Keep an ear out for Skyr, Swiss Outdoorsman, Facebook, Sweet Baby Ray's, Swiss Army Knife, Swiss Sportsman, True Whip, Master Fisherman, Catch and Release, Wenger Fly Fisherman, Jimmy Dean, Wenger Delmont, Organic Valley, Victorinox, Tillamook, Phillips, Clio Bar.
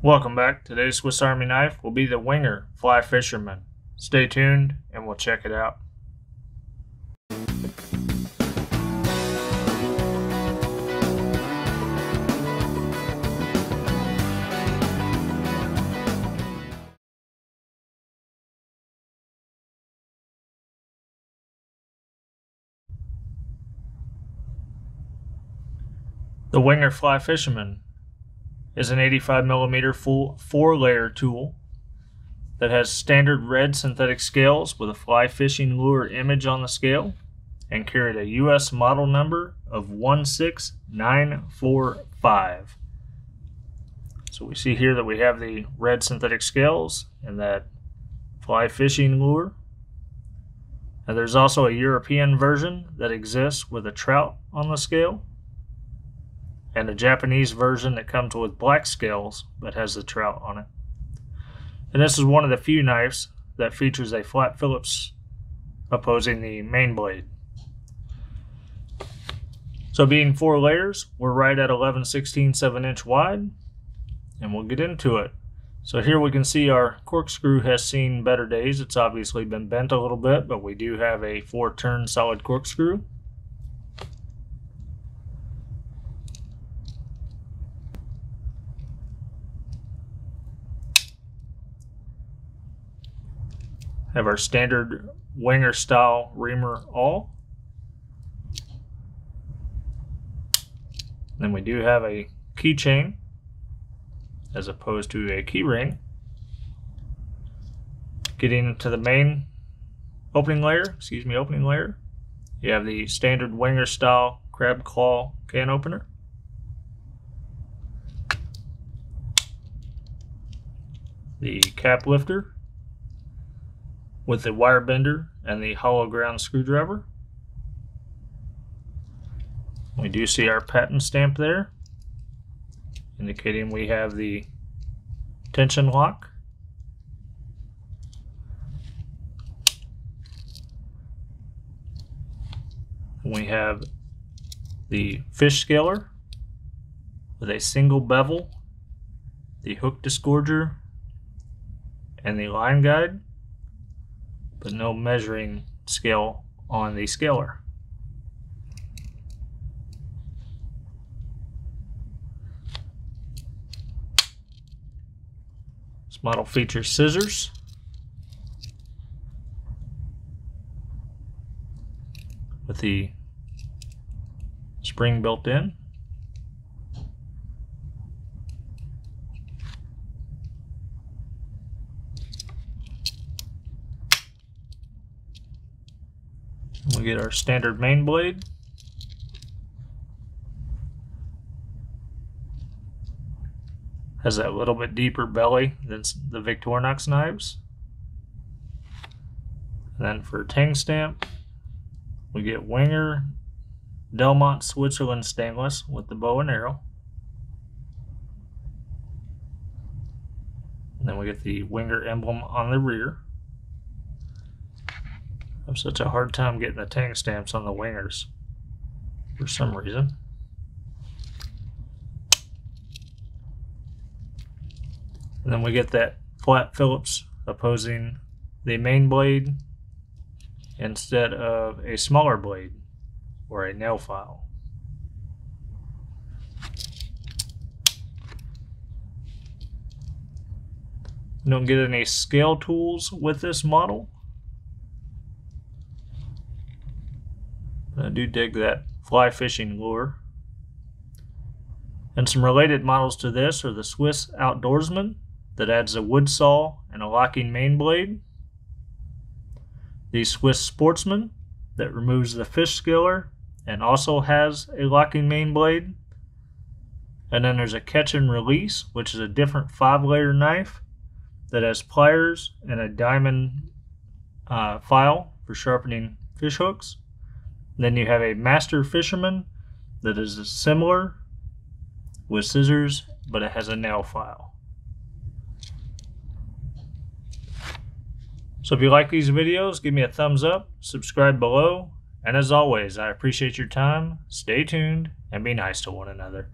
Welcome back. Today's Swiss Army Knife will be the Wenger Fly Fisherman. Stay tuned and we'll check it out. The Wenger Fly Fisherman is an 85mm full 4-layer tool that has standard red synthetic scales with a fly fishing lure image on the scale and carried a US model number of 16945. So we see here that we have the red synthetic scales and that fly fishing lure. Now there's also a European version that exists with a trout on the scale, and a Japanese version that comes with black scales but has the trout on it. And this is one of the few knives that features a flat Phillips opposing the main blade. So being 4 layers, we're right at 11/16, 7-inch wide, and we'll get into it. So here we can see our corkscrew has seen better days. It's obviously been bent a little bit, but we do have a 4-turn solid corkscrew. Have our standard Wenger style reamer awl. Then we do have a keychain as opposed to a key ring. Getting into the main opening layer, you have the standard Wenger style crab claw can opener. The cap lifter with the wire bender and the hollow ground screwdriver. We do see our patent stamp there, indicating we have the tension lock. We have the fish scaler with a single bevel, the hook disgorger, and the line guide, but no measuring scale on the scaler. This model features scissors, with the spring built in. We get our standard main blade, has that little bit deeper belly than the Victorinox knives. And then for tang stamp, we get Wenger Delmont Switzerland stainless with the bow and arrow. And then we get the Wenger emblem on the rear. I have such a hard time getting the tang stamps on the Wengers for some reason. And then we get that flat Phillips opposing the main blade instead of a smaller blade or a nail file. You don't get any scale tools with this model. I do dig that fly fishing lure. And some related models to this are the Swiss Outdoorsman that adds a wood saw and a locking main blade, the Swiss Sportsman that removes the fish scaler and also has a locking main blade, and then there's a Catch and Release, which is a different 5-layer knife that has pliers and a diamond file for sharpening fish hooks. Then you have a Master Fisherman that is similar with scissors, but it has a nail file. So if you like these videos, give me a thumbs up, subscribe below, and as always, I appreciate your time. Stay tuned and be nice to one another.